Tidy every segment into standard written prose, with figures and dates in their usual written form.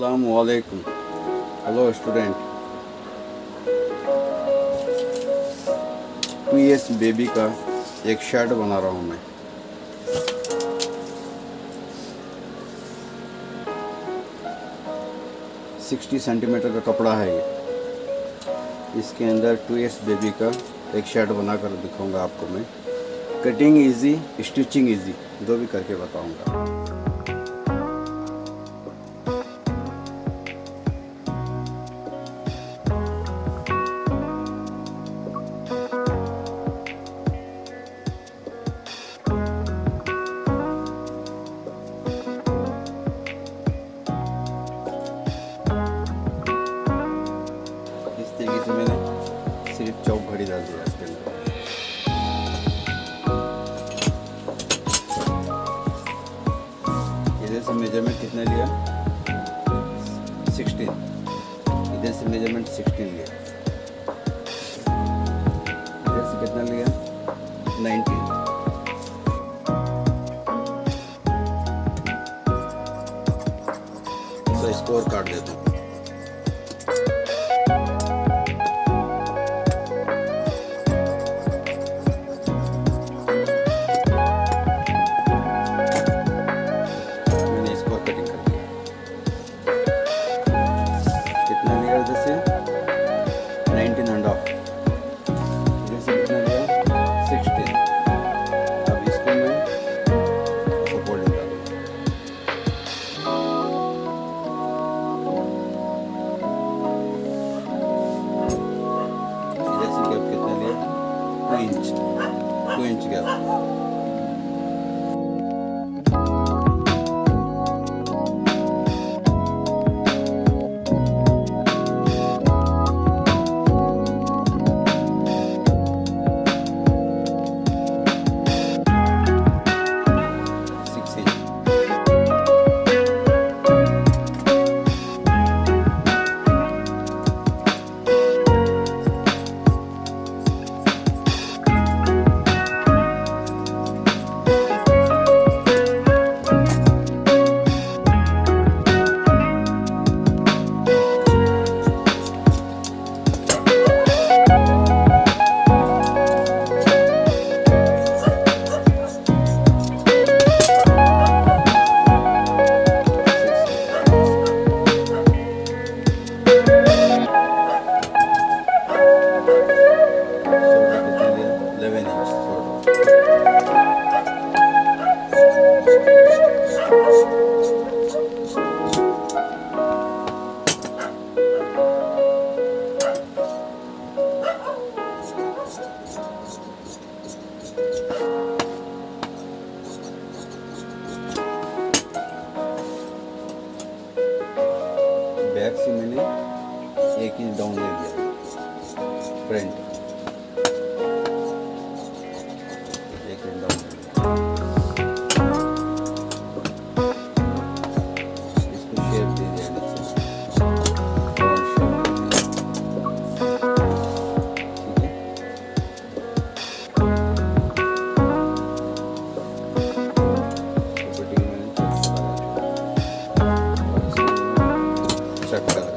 Assalamu alaikum. Hello student. PS baby का एक shirt बना रहा हूँ मैं. सिक्सटी सेंटीमीटर का कपड़ा है ये. इसके अंदर 2S बेबी का एक शर्ट बनाकर दिखाऊंगा आपको मैं. कटिंग इजी, स्टिचिंग इजी, दो भी करके बताऊंगा. मैंने सिर्फ चौक घड़ी डाल दिया इसके अंदर. इधर से मेजरमेंट कितना लिया? 16. इधर से मेजरमेंट 16 लिया. इधर से कितना लिया? 19. तो स्कोर काट देता हूँ. बैक से मैंने 1 इंच डाउन ले दिया. फ्रंट 1 इंच डाउन ले दिया. इसको शेप दे दिया चक्कर.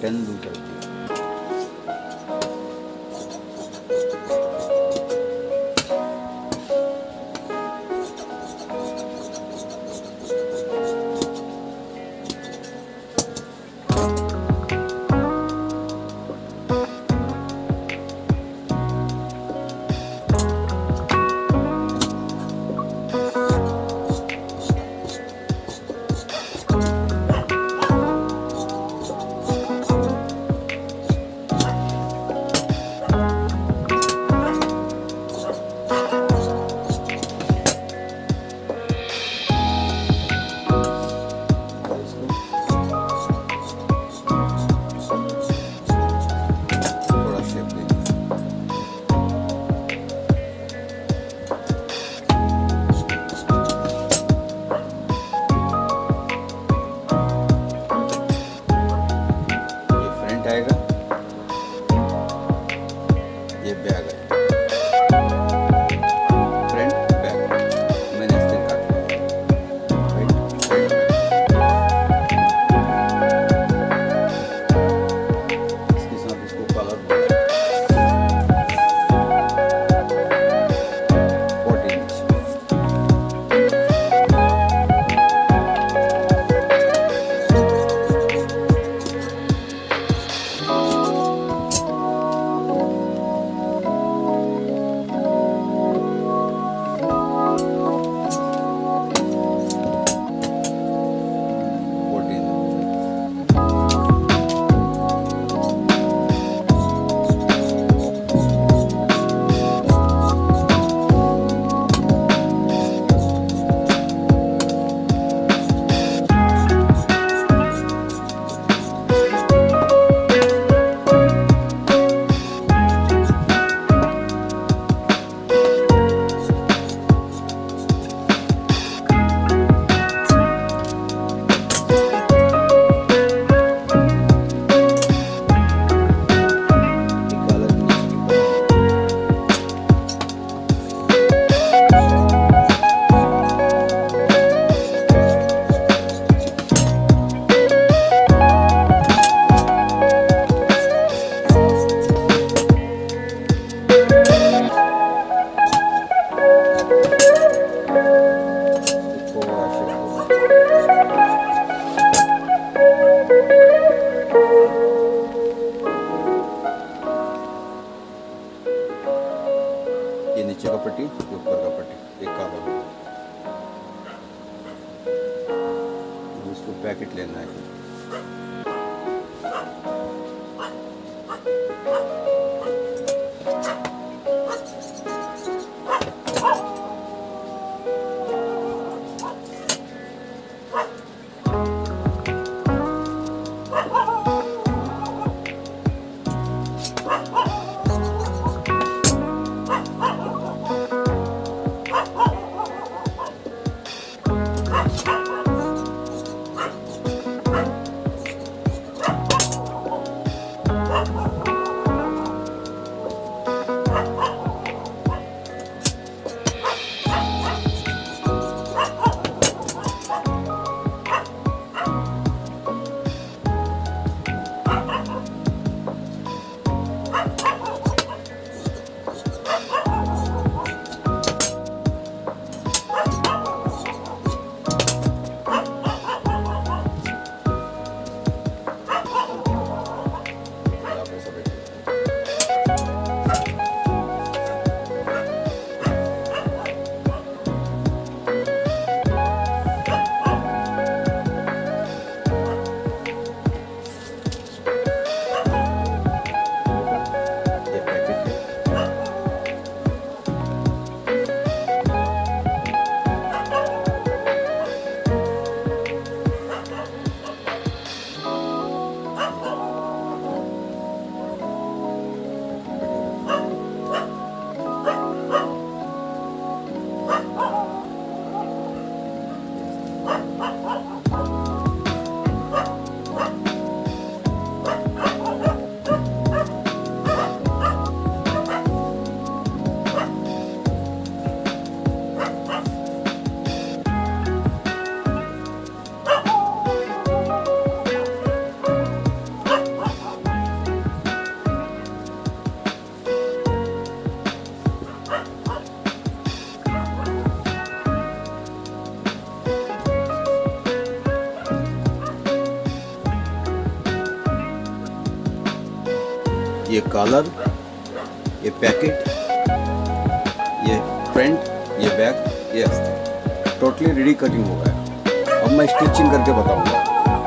10 loose idea. नीचे का पट्टी ऊपर का पट्टी एक काला, उसको पैकेट लेना है। ये कॉलर, ये पैकेट, ये फ्रंट, ये बैक, ये टोटली रेडी कटिंग हो गया। अब मैं स्टिचिंग करके बताऊंगा।